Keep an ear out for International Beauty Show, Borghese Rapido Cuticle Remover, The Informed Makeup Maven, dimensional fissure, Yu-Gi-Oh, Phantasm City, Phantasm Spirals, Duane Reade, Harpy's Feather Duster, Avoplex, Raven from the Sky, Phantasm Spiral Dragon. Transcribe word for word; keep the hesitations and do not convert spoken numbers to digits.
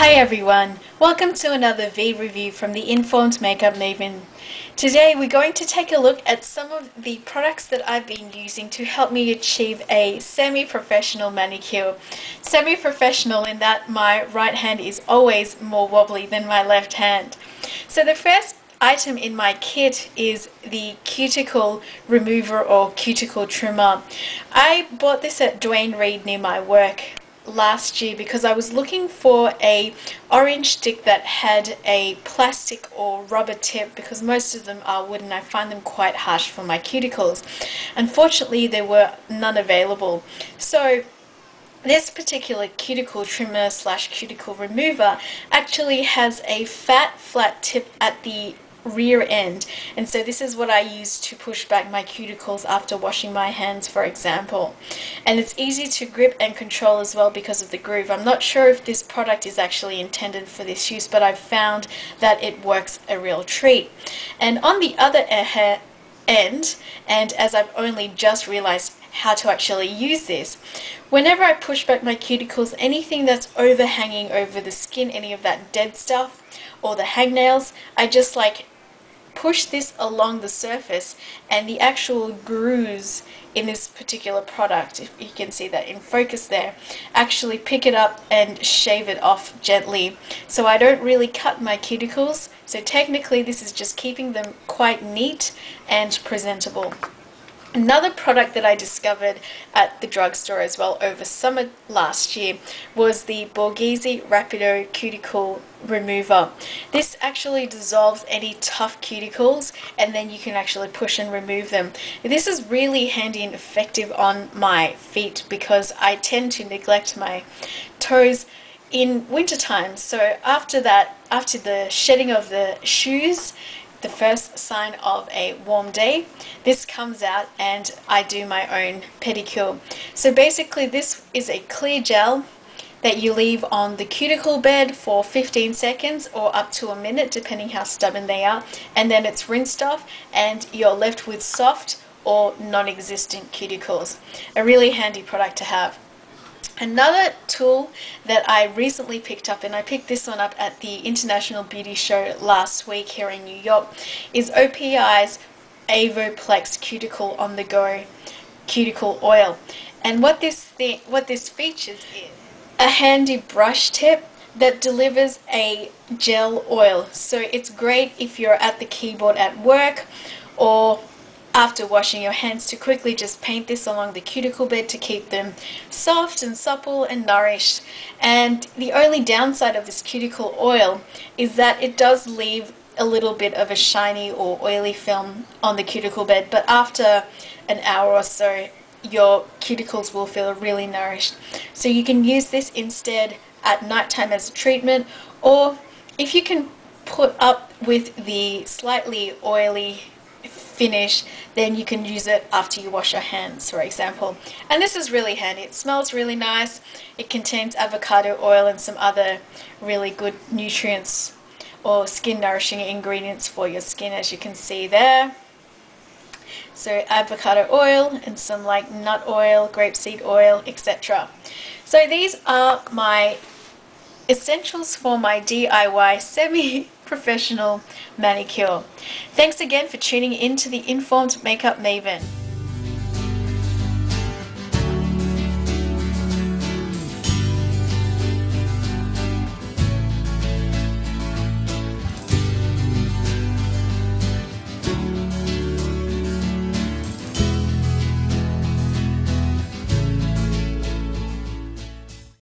Hi everyone, welcome to another V review from the Informed Makeup Maven. Today we're going to take a look at some of the products that I've been using to help me achieve a semi-professional manicure. Semi-professional in that my right hand is always more wobbly than my left hand. So the first item in my kit is the cuticle remover or cuticle trimmer. I bought this at Duane Reade near my work last year because I was looking for a orange stick that had a plastic or rubber tip, because most of them are wooden. I find them quite harsh for my cuticles. Unfortunately, there were none available. So this particular cuticle trimmer slash cuticle remover actually has a fat flat tip at the rear end, and so this is what I use to push back my cuticles after washing my hands, for example. And it's easy to grip and control as well because of the groove. I'm not sure if this product is actually intended for this use, but I've found that it works a real treat. And on the other end, and as I've only just realized how to actually use this, whenever I push back my cuticles, anything that's overhanging over the skin, any of that dead stuff or the hangnails, I just like push this along the surface, and the actual grooves in this particular product, if you can see that in focus there, actually pick it up and shave it off gently, so I don't really cut my cuticles. So technically this is just keeping them quite neat and presentable. Another product that I discovered at the drugstore as well over summer last year was the Borghese Rapido Cuticle Remover. This actually dissolves any tough cuticles, and then you can actually push and remove them. This is really handy and effective on my feet because I tend to neglect my toes in winter time. So after that, after the shedding of the shoes, the first sign of a warm day, this comes out and I do my own pedicure. So basically this is a clear gel that you leave on the cuticle bed for fifteen seconds or up to a minute, depending how stubborn they are, and then it's rinsed off and you're left with soft or non-existent cuticles. A really handy product to have. Another tool that I recently picked up, and I picked this one up at the International Beauty Show last week here in New York, is O P I's Avoplex Cuticle on the Go Cuticle Oil. And what this thing, what this features is a handy brush tip that delivers a gel oil. So it's great if you're at the keyboard at work or after washing your hands, to quickly just paint this along the cuticle bed to keep them soft and supple and nourished. And the only downside of this cuticle oil is that it does leave a little bit of a shiny or oily film on the cuticle bed, but after an hour or so your cuticles will feel really nourished. So you can use this instead at nighttime as a treatment, or if you can put up with the slightly oily finish, then you can use it after you wash your hands, for example. And this is really handy. It smells really nice. It contains avocado oil and some other really good nutrients or skin nourishing ingredients for your skin, as you can see there. So avocado oil and some like nut oil, grapeseed oil, et cetera. So these are my essentials for my D I Y semi-professional manicure. Thanks again for tuning in to the Informed Makeup Maven.